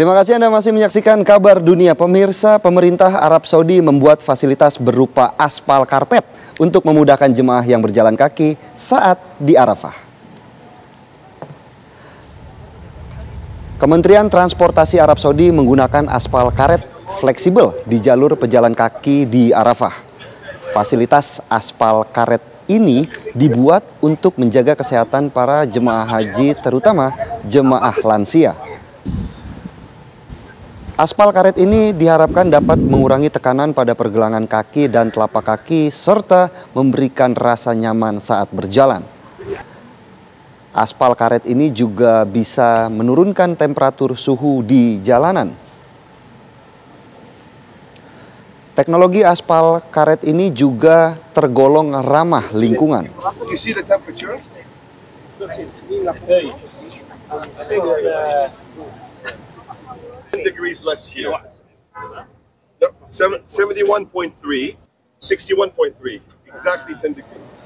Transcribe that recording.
Terima kasih Anda masih menyaksikan Kabar Dunia. Pemirsa, pemerintah Arab Saudi membuat fasilitas berupa aspal karpet untuk memudahkan jemaah yang berjalan kaki saat di Arafah. Kementerian Transportasi Arab Saudi menggunakan aspal karet fleksibel di jalur pejalan kaki di Arafah. Fasilitas aspal karet ini dibuat untuk menjaga kesehatan para jemaah haji, terutama jemaah lansia. Aspal karet ini diharapkan dapat mengurangi tekanan pada pergelangan kaki dan telapak kaki serta memberikan rasa nyaman saat berjalan. Aspal karet ini juga bisa menurunkan temperatur suhu di jalanan. Teknologi aspal karet ini juga tergolong ramah lingkungan. Degrees less here. No, 71.3, 61.3, exactly 10 degrees.